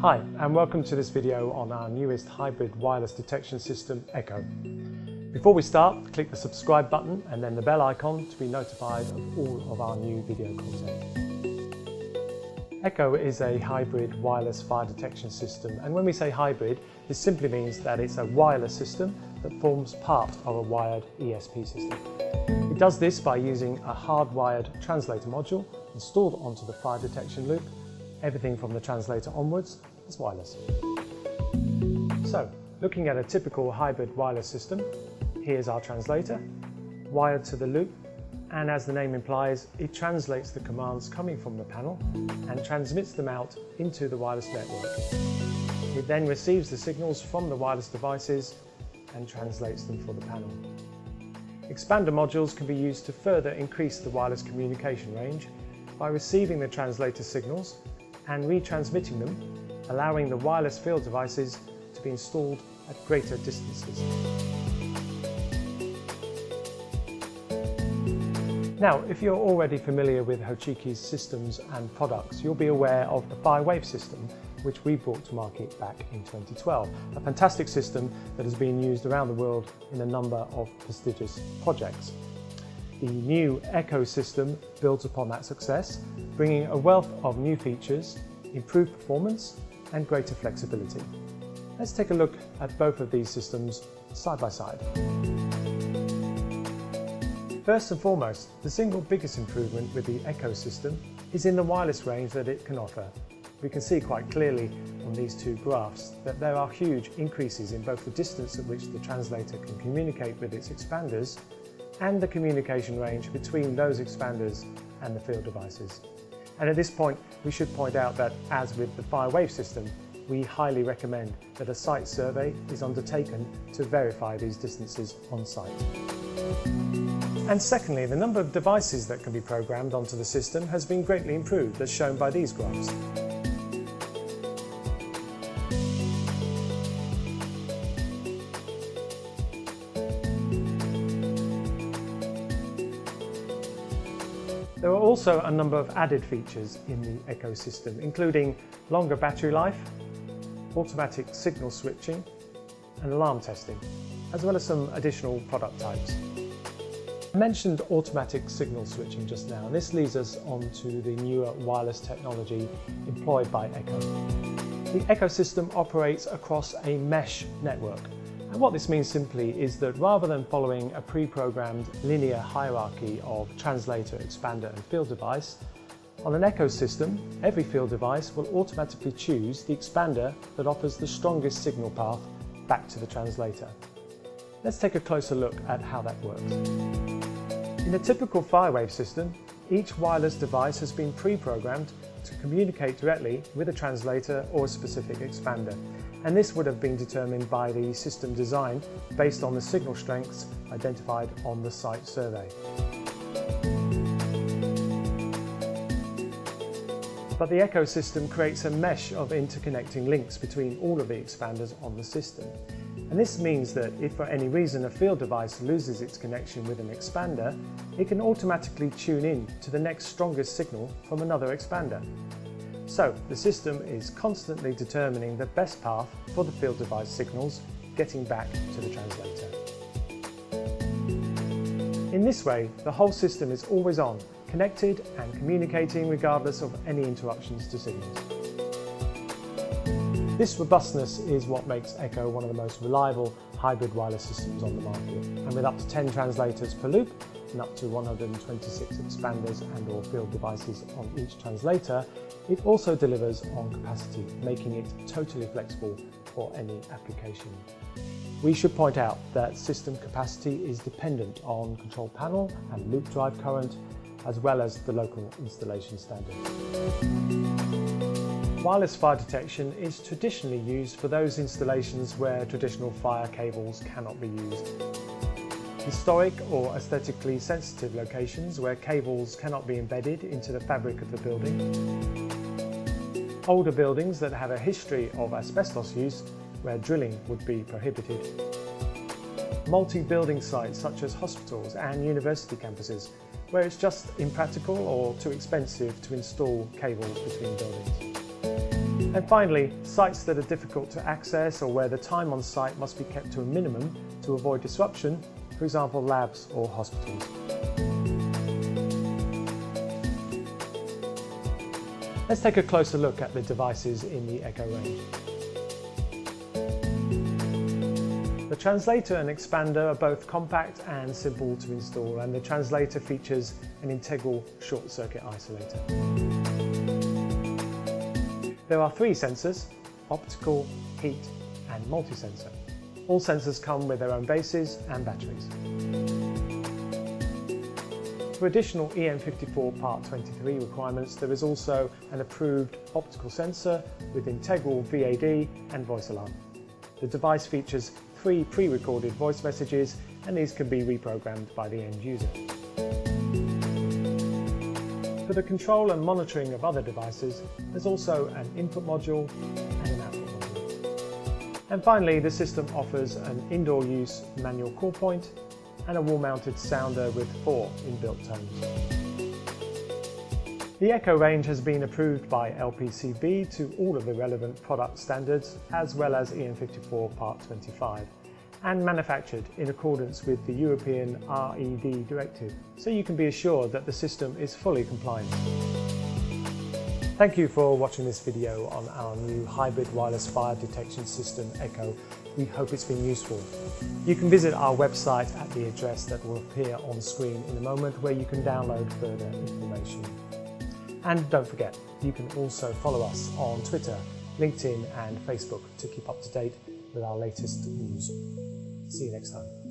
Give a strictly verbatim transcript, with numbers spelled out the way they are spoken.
Hi, and welcome to this video on our newest hybrid wireless detection system, Ekho. Before we start, click the subscribe button and then the bell icon to be notified of all of our new video content. Ekho is a hybrid wireless fire detection system, and when we say hybrid, this simply means that it's a wireless system that forms part of a wired E S P system. It does this by using a hardwired translator module installed onto the fire detection loop. Everything from the translator onwards is wireless. So, looking at a typical hybrid wireless system, here's our translator, wired to the loop, and as the name implies, it translates the commands coming from the panel and transmits them out into the wireless network. It then receives the signals from the wireless devices and translates them for the panel. Expander modules can be used to further increase the wireless communication range by receiving the translator signals and retransmitting them, allowing the wireless field devices to be installed at greater distances. Now, if you're already familiar with Hochiki's systems and products, you'll be aware of the FIREwave system, which we brought to market back in twenty twelve. A fantastic system that has been used around the world in a number of prestigious projects. The new Ekho system builds upon that success, bringing a wealth of new features, improved performance and greater flexibility. Let's take a look at both of these systems side by side. First and foremost, the single biggest improvement with the Ekho system is in the wireless range that it can offer. We can see quite clearly on these two graphs that there are huge increases in both the distance at which the translator can communicate with its expanders and the communication range between those expanders and the field devices. And at this point, we should point out that, as with the FIREwave system, we highly recommend that a site survey is undertaken to verify these distances on site. And secondly, the number of devices that can be programmed onto the system has been greatly improved, as shown by these graphs. There are also a number of added features in the Ekho system, including longer battery life, automatic signal switching and alarm testing, as well as some additional product types. I mentioned automatic signal switching just now, and this leads us on to the newer wireless technology employed by Ekho. The Ekho system operates across a mesh network. And what this means simply is that rather than following a pre-programmed linear hierarchy of translator, expander and field device, on an Ekho system, every field device will automatically choose the expander that offers the strongest signal path back to the translator. Let's take a closer look at how that works. In a typical FIREwave system, each wireless device has been pre-programmed to communicate directly with a translator or a specific expander. And this would have been determined by the system design based on the signal strengths identified on the site survey. But the Ekho system creates a mesh of interconnecting links between all of the expanders on the system. And this means that if for any reason a field device loses its connection with an expander, it can automatically tune in to the next strongest signal from another expander. So, the system is constantly determining the best path for the field device signals getting back to the translator. In this way, the whole system is always on, connected and communicating regardless of any interruptions to signals. This robustness is what makes Ekho one of the most reliable hybrid wireless systems on the market, and with up to ten translators per loop, and up to one hundred twenty-six expanders and or field devices on each translator, it also delivers on capacity, making it totally flexible for any application. We should point out that system capacity is dependent on control panel and loop drive current, as well as the local installation standard. Wireless fire detection is traditionally used for those installations where traditional fire cables cannot be used. Historic or aesthetically sensitive locations where cables cannot be embedded into the fabric of the building. Older buildings that have a history of asbestos use where drilling would be prohibited. multi-building sites such as hospitals and university campuses, where it's just impractical or too expensive to install cables between buildings. And finally, sites that are difficult to access or where the time on site must be kept to a minimum to avoid disruption, for example, labs or hospitals. Let's take a closer look at the devices in the Ekho range. The translator and expander are both compact and simple to install, and the translator features an integral short circuit isolator. There are three sensors: optical, heat and multi-sensor. All sensors come with their own bases and batteries. For additional E N fifty-four Part twenty-three requirements, there is also an approved optical sensor with integral V A D and voice alarm. The device features three pre-recorded voice messages, and these can be reprogrammed by the end user. For the control and monitoring of other devices, there's also an input module and an output module. And finally, the system offers an indoor use manual call point and a wall-mounted sounder with four inbuilt tones. The Ekho range has been approved by L P C B to all of the relevant product standards, as well as E N fifty-four Part twenty-five, and manufactured in accordance with the European R E D directive, so you can be assured that the system is fully compliant. Thank you for watching this video on our new hybrid wireless fire detection system, Ekho. We hope it's been useful. You can visit our website at the address that will appear on screen in a moment, where you can download further information. And don't forget, you can also follow us on Twitter, LinkedIn and Facebook to keep up to date with our latest news. See you next time.